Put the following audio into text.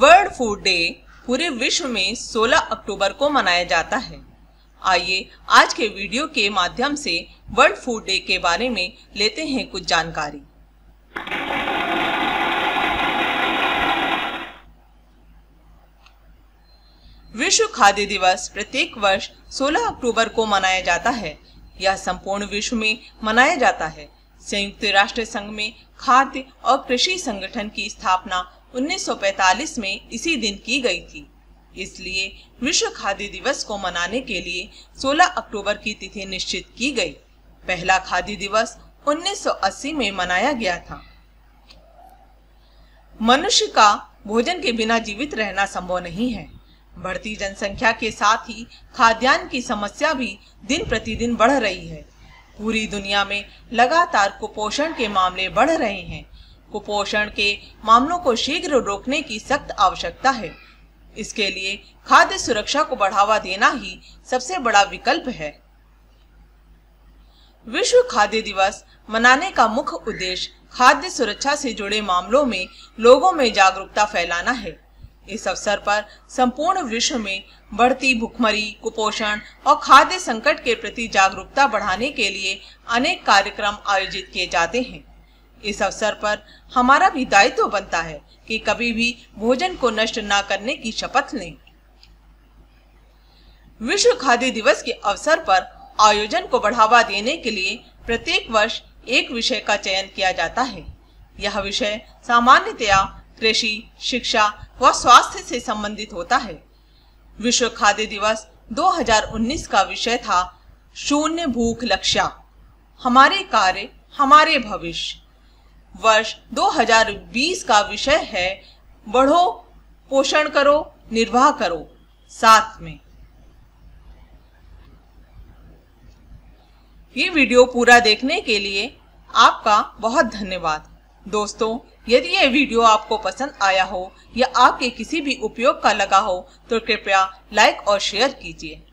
World food day पूरे विश्व में 16 अक्टूबर को मनाया जाता है। आइए आज के वीडियो के माध्यम से वर्ल्ड फूड डे के बारे में लेते हैं कुछ जानकारी। विश्व खाद्य दिवस प्रत्येक वर्ष 16 अक्टूबर को मनाया जाता है। यह संपूर्ण विश्व में मनाया जाता है। संयुक्त राष्ट्र संघ में खाद्य और कृषि संगठन की स्थापना 1945 में इसी दिन की गई थी। इसलिए विश्व खाद्य दिवस को मनाने के लिए 16 अक्टूबर की तिथि निश्चित की गई। पहला खाद्य दिवस 1980 में मनाया गया था। मनुष्य का भोजन के बिना जीवित रहना संभव नहीं है। बढ़ती जनसंख्या के साथ ही खाद्यान्न की समस्या भी दिन प्रतिदिन बढ़ रही है। पूरी दुनिया में लगातार कुपोषण के मामले बढ़ रहे हैं। कुपोषण के मामलों को शीघ्र रोकने की सख्त आवश्यकता है। इसके लिए खाद्य सुरक्षा को बढ़ावा देना ही सबसे बड़ा विकल्प है। विश्व खाद्य दिवस मनाने का मुख्य उद्देश्य खाद्य सुरक्षा से जुड़े मामलों में लोगों में जागरूकता फैलाना है। इस अवसर पर संपूर्ण विश्व में बढ़ती भुखमरी, कुपोषण और खाद्य संकट के प्रति जागरूकता बढ़ाने के लिए अनेक कार्यक्रम आयोजित किए जाते हैं। इस अवसर पर हमारा भी दायित्व बनता है कि कभी भी भोजन को नष्ट न करने की शपथ लें। विश्व खाद्य दिवस के अवसर पर आयोजन को बढ़ावा देने के लिए प्रत्येक वर्ष एक विषय का चयन किया जाता है। यह विषय सामान्यतया कृषि, शिक्षा व स्वास्थ्य से संबंधित होता है। विश्व खाद्य दिवस 2019 का विषय था शून्य भूख लक्ष्य, हमारे कार्य हमारे भविष्य। वर्ष 2020 का विषय है बढ़ो, पोषण करो, निर्वाह करो साथ में। ये वीडियो पूरा देखने के लिए आपका बहुत धन्यवाद। दोस्तों, यदि यह वीडियो आपको पसंद आया हो या आपके किसी भी उपयोग का लगा हो तो कृपया लाइक और शेयर कीजिए।